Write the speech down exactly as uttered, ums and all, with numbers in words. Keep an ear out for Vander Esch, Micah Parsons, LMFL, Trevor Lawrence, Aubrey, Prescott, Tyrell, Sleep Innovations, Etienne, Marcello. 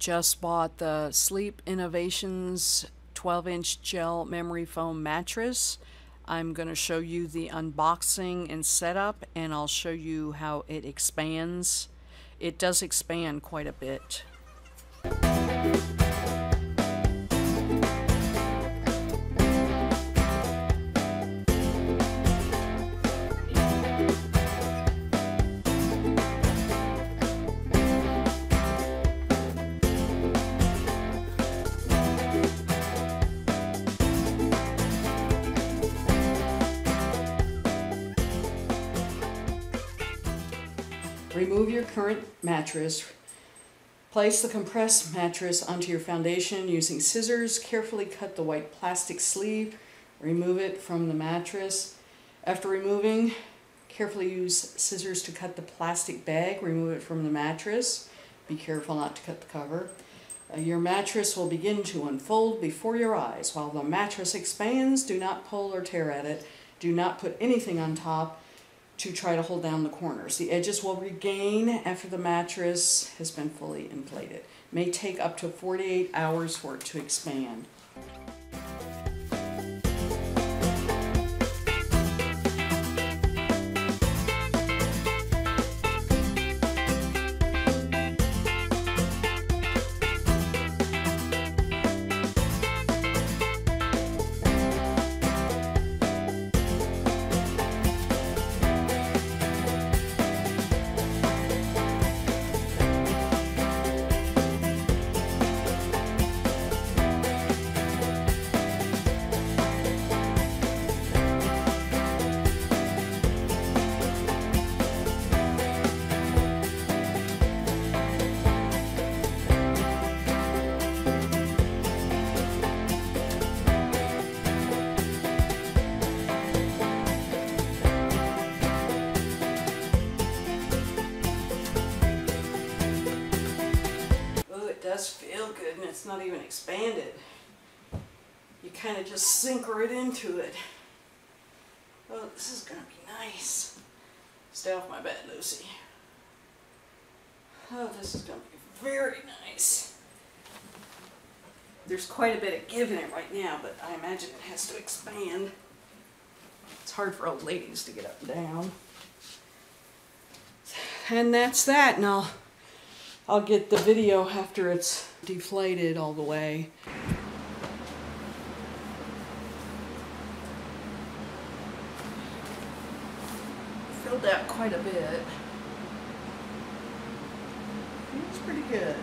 just bought the Sleep Innovations twelve inch gel memory foam mattress. I'm going to show you the unboxing and setup, and I'll show you how it expands. It does expand quite a bit. Remove your current mattress. Place the compressed mattress onto your foundation using scissors. Carefully cut the white plastic sleeve. Remove it from the mattress. After removing, carefully use scissors to cut the plastic bag. Remove it from the mattress. Be careful not to cut the cover. Uh, your mattress will begin to unfold before your eyes. While the mattress expands, do not pull or tear at it. Do not put anything on top to try to hold down the corners. The edges will regain after the mattress has been fully inflated. It may take up to forty-eight hours for it to expand. Feel good, and it's not even expanded. You kind of just sinker it into it. Oh, this is gonna be nice. Stay off my bed, Lucy. Oh, this is gonna be very nice. There's quite a bit of give in it right now, but I imagine it has to expand. It's hard for old ladies to get up and down. And that's that. And I'll I'll get the video after it's deflated all the way. Filled out quite a bit. It's pretty good.